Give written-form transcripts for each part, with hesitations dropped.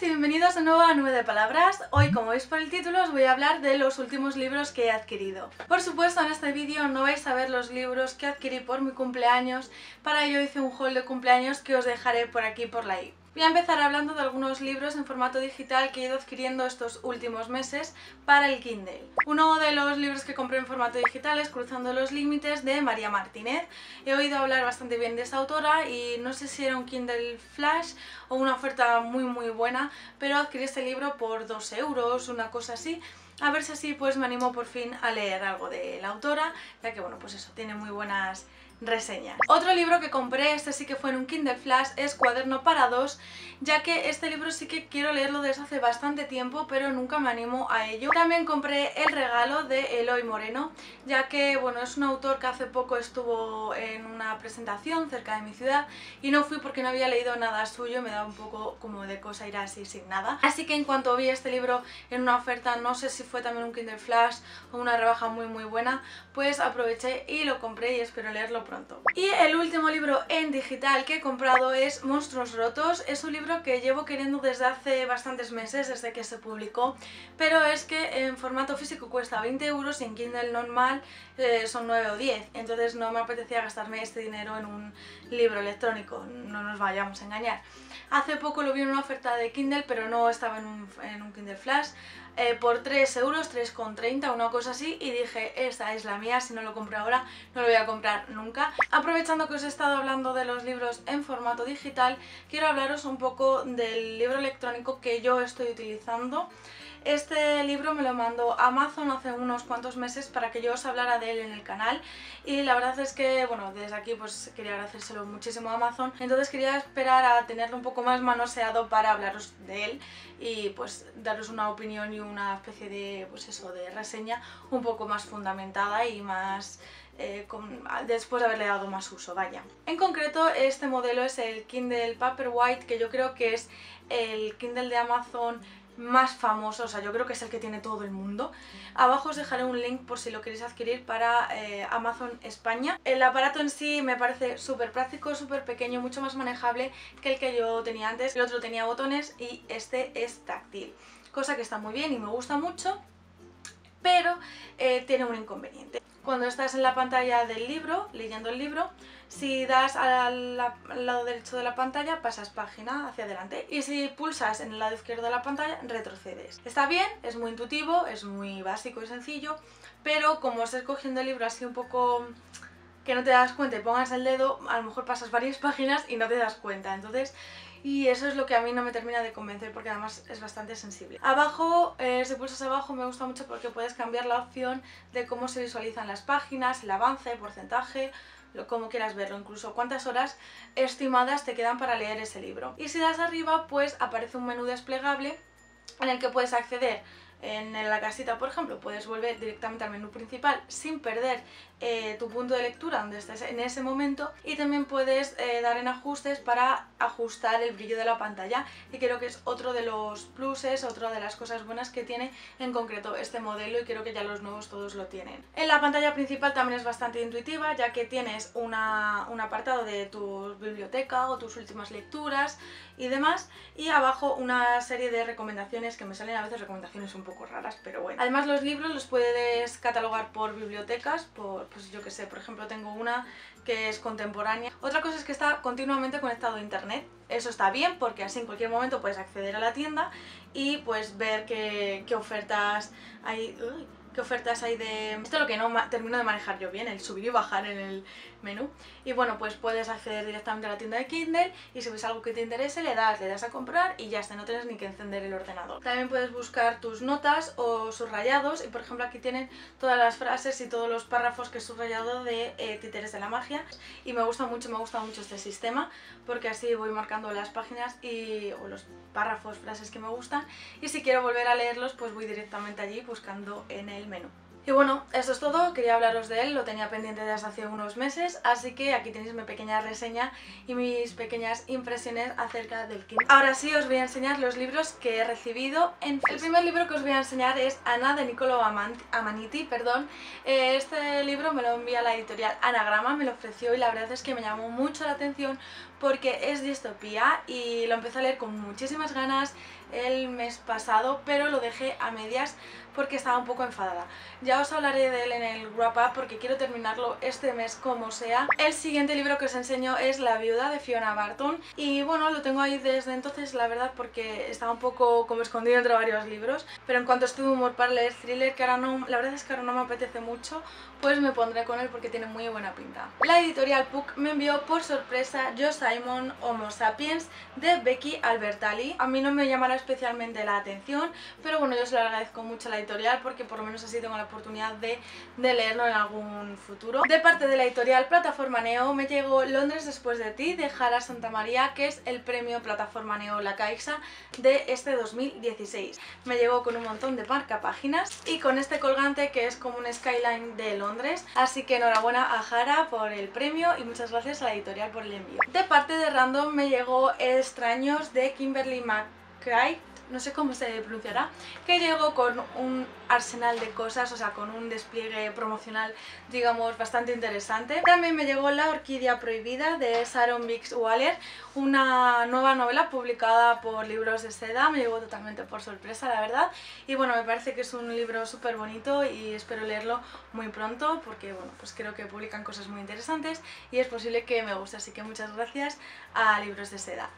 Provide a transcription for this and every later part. buenas y bienvenidos de nuevo a Nube de Palabras. Hoy, como veis por el título, os voy a hablar de los últimos libros que he adquirido. Por supuesto, en este vídeo no vais a ver los libros que adquirí por mi cumpleaños. Para ello hice un haul de cumpleaños que os dejaré por aquí por la i. Voy a empezar hablando de algunos libros en formato digital que he ido adquiriendo estos últimos meses para el Kindle. Uno de los libros que compré en formato digital es Cruzando los Límites de María Martínez. He oído hablar bastante bien de esta autora y no sé si era un Kindle Flash o una oferta muy buena, pero adquirí este libro por 2 euros, una cosa así. A ver si así pues me animo por fin a leer algo de la autora, ya que bueno, pues eso, tiene muy buenas reseñas. Otro libro que compré, este sí que fue en un Kindle Flash, es Cuaderno para dos, ya que este libro sí que quiero leerlo desde hace bastante tiempo, pero nunca me animo a ello. También compré El regalo de Eloy Moreno, ya que bueno, es un autor que hace poco estuvo en una presentación cerca de mi ciudad y no fui porque no había leído nada suyo, me daba un poco como de cosa ir así sin nada. Así que en cuanto vi este libro en una oferta, no sé si fue también un Kindle Flash o una rebaja muy buena, pues aproveché y lo compré y espero leerlo pronto. Y el último libro en digital que he comprado es Monstruos Rotos. Es un libro que llevo queriendo desde hace bastantes meses, desde que se publicó, pero es que en formato físico cuesta 20 euros y en Kindle normal son 9 o 10, entonces no me apetecía gastarme este dinero en un libro electrónico, no nos vayamos a engañar. Hace poco lo vi en una oferta de Kindle, pero no estaba en un Kindle Flash, por 3 euros, 3,30, una cosa así, y dije, esta es la mía, si no lo compro ahora, no lo voy a comprar nunca. Aprovechando que os he estado hablando de los libros en formato digital, quiero hablaros un poco del libro electrónico que yo estoy utilizando. Este libro me lo mandó Amazon hace unos cuantos meses para que yo os hablara de él en el canal y la verdad es que, bueno, desde aquí pues quería agradecérselo muchísimo a Amazon, entonces quería esperar a tenerlo un poco más manoseado para hablaros de él y pues daros una opinión y una especie de, pues eso, de reseña un poco más fundamentada y más... después de haberle dado más uso, vaya. En concreto, este modelo es el Kindle Paperwhite, que yo creo que es el Kindle de Amazon más famoso, o sea, yo creo que es el que tiene todo el mundo. Abajo os dejaré un link por si lo queréis adquirir para Amazon España. El aparato en sí me parece súper práctico, súper pequeño, mucho más manejable que el que yo tenía antes. El otro tenía botones y este es táctil, cosa que está muy bien y me gusta mucho, pero tiene un inconveniente. Cuando estás en la pantalla del libro, leyendo el libro, si das al lado derecho de la pantalla, pasas página hacia adelante. Y si pulsas en el lado izquierdo de la pantalla, retrocedes. Está bien, es muy intuitivo, es muy básico y sencillo, pero como estás cogiendo el libro así un poco que no te das cuenta y pongas el dedo, a lo mejor pasas varias páginas y no te das cuenta. Entonces... y eso es lo que a mí no me termina de convencer porque además es bastante sensible. Abajo, si pulsas abajo me gusta mucho porque puedes cambiar la opción de cómo se visualizan las páginas, el avance, el porcentaje, como quieras verlo, incluso cuántas horas estimadas te quedan para leer ese libro. Y si das arriba pues aparece un menú desplegable en el que puedes acceder. En la casita, por ejemplo, puedes volver directamente al menú principal sin perder tu punto de lectura donde estés en ese momento, y también puedes dar en ajustes para ajustar el brillo de la pantalla, y creo que es otro de los pluses, otra de las cosas buenas que tiene en concreto este modelo, y creo que ya los nuevos todos lo tienen. En la pantalla principal también es bastante intuitiva, ya que tienes un apartado de tu biblioteca o tus últimas lecturas y demás, y abajo una serie de recomendaciones que me salen a veces recomendaciones un poco raras, pero bueno. Además los libros los puedes catalogar por bibliotecas, por, pues yo que sé, por ejemplo tengo una que es contemporánea. Otra cosa es que está continuamente conectado a internet. Eso está bien porque así en cualquier momento puedes acceder a la tienda y pues ver qué ofertas hay... ¡Uy! Qué ofertas hay de... Esto es lo que no termino de manejar yo bien, el subir y bajar en el menú. Y bueno, pues puedes acceder directamente a la tienda de Kindle y si ves algo que te interese le das a comprar y ya está, no tienes ni que encender el ordenador. También puedes buscar tus notas o subrayados y por ejemplo aquí tienen todas las frases y todos los párrafos que he subrayado de Títeres de la Magia. Y me gusta mucho este sistema porque así voy marcando las páginas o los párrafos, frases que me gustan, y si quiero volver a leerlos pues voy directamente allí buscando en el menú. Y bueno, esto es todo, quería hablaros de él, lo tenía pendiente desde hace unos meses, así que aquí tenéis mi pequeña reseña y mis pequeñas impresiones acerca del Kindle. Ahora sí, os voy a enseñar los libros que he recibido en Facebook. El primer libro que os voy a enseñar es Ana de Niccolo Ammaniti, perdón. Este libro me lo envía la editorial Anagrama, me lo ofreció y la verdad es que me llamó mucho la atención porque es distopía y lo empecé a leer con muchísimas ganas el mes pasado, pero lo dejé a medias porque estaba un poco enfadada. Ya os hablaré de él en el wrap up porque quiero terminarlo este mes como sea. El siguiente libro que os enseño es La viuda de Fiona Barton y bueno, lo tengo ahí desde entonces, la verdad, porque estaba un poco como escondido entre varios libros, pero en cuanto estuve humor para leer thriller, que ahora no, la verdad es que ahora no me apetece mucho, pues me pondré con él porque tiene muy buena pinta. La editorial PUC me envió por sorpresa Yo Simon Homo Sapiens de Becky Albertalli. A mí no me llamará especialmente la atención, pero bueno, yo se lo agradezco mucho a la editorial porque por lo menos así tengo la oportunidad de leerlo en algún futuro. De parte de la editorial Plataforma Neo me llegó Londres Después de Ti de Jara Santa María, que es el premio Plataforma Neo La Caixa de este 2016. Me llegó con un montón de marcapáginas y con este colgante que es como un skyline de Londres, así que enhorabuena a Jara por el premio y muchas gracias a la editorial por el envío. De parte de Random me llegó Extraños de Kimberly McCrae, no sé cómo se pronunciará, que llegó con un arsenal de cosas, o sea, con un despliegue promocional, digamos, bastante interesante. También me llegó La orquídea prohibida de Sharon Bix Waller, una nueva novela publicada por Libros de Seda. Me llegó totalmente por sorpresa, la verdad, y bueno, me parece que es un libro súper bonito y espero leerlo muy pronto porque, bueno, pues creo que publican cosas muy interesantes y es posible que me guste, así que muchas gracias a Libros de Seda.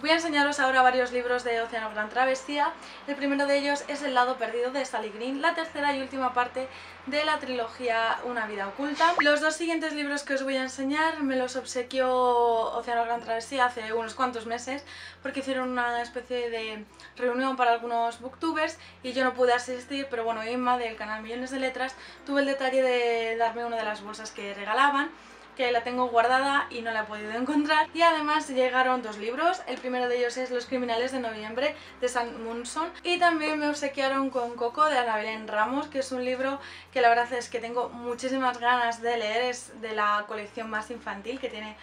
Voy a enseñaros ahora varios libros de Océano Gran Travestía. El primero de ellos es El Lado Perdido de Sally Green, la tercera y última parte de la trilogía Una Vida Oculta. Los dos siguientes libros que os voy a enseñar me los obsequió Océano Gran Travestía hace unos cuantos meses porque hicieron una especie de reunión para algunos booktubers y yo no pude asistir, pero bueno, Inma del canal Millones de Letras tuvo el detalle de darme una de las bolsas que regalaban, que la tengo guardada y no la he podido encontrar. Y además llegaron dos libros, el primero de ellos es Los criminales de noviembre de Sam Munson y también me obsequiaron con Coco de Ana Belén Ramos, que es un libro que la verdad es que tengo muchísimas ganas de leer, es de la colección más infantil que tiene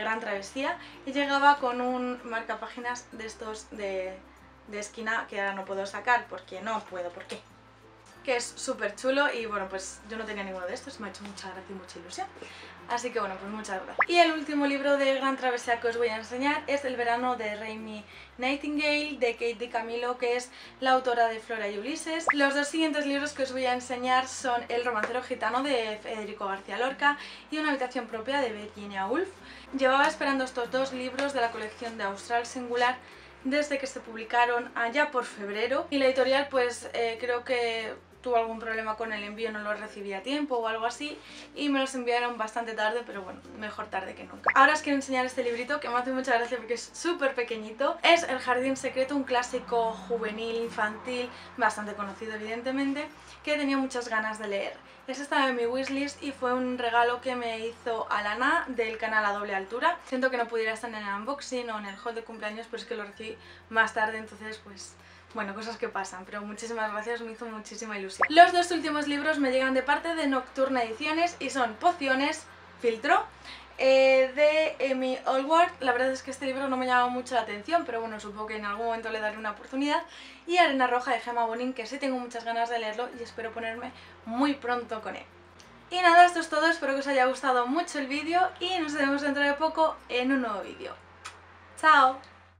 Gran Travestía y llegaba con un marcapáginas de estos de esquina que ahora no puedo sacar porque no puedo, ¿por qué? Que es súper chulo y bueno, pues yo no tenía ninguno de estos, me ha hecho mucha gracia y mucha ilusión, así que bueno, pues muchas gracias. Y el último libro de Gran Travesía que os voy a enseñar es El verano de Rainy Nightingale de Kate DiCamillo, que es la autora de Flora y Ulises. Los dos siguientes libros que os voy a enseñar son El romancero gitano de Federico García Lorca y Una habitación propia de Virginia Woolf. Llevaba esperando estos dos libros de la colección de Austral Singular desde que se publicaron allá por febrero y la editorial pues creo que tuvo algún problema con el envío, no lo recibí a tiempo o algo así y me los enviaron bastante tarde, pero bueno, mejor tarde que nunca. Ahora os quiero enseñar este librito que me hace mucha gracia porque es súper pequeñito. Es El jardín secreto, un clásico juvenil, infantil, bastante conocido evidentemente, que tenía muchas ganas de leer. Este estaba en mi wishlist y fue un regalo que me hizo Alana del canal A Doble Altura. Siento que no pudiera estar en el unboxing o en el haul de cumpleaños, pero es que lo recibí más tarde, entonces pues... bueno, cosas que pasan, pero muchísimas gracias, me hizo muchísima ilusión. Los dos últimos libros me llegan de parte de Nocturna Ediciones y son Pociones, Filtro, de Amy Allward. La verdad es que este libro no me llamaba mucho la atención, pero bueno, supongo que en algún momento le daré una oportunidad. Y Arena Roja de Gemma Bonin, que sí tengo muchas ganas de leerlo y espero ponerme muy pronto con él. Y nada, esto es todo, espero que os haya gustado mucho el vídeo y nos vemos dentro de poco en un nuevo vídeo. ¡Chao!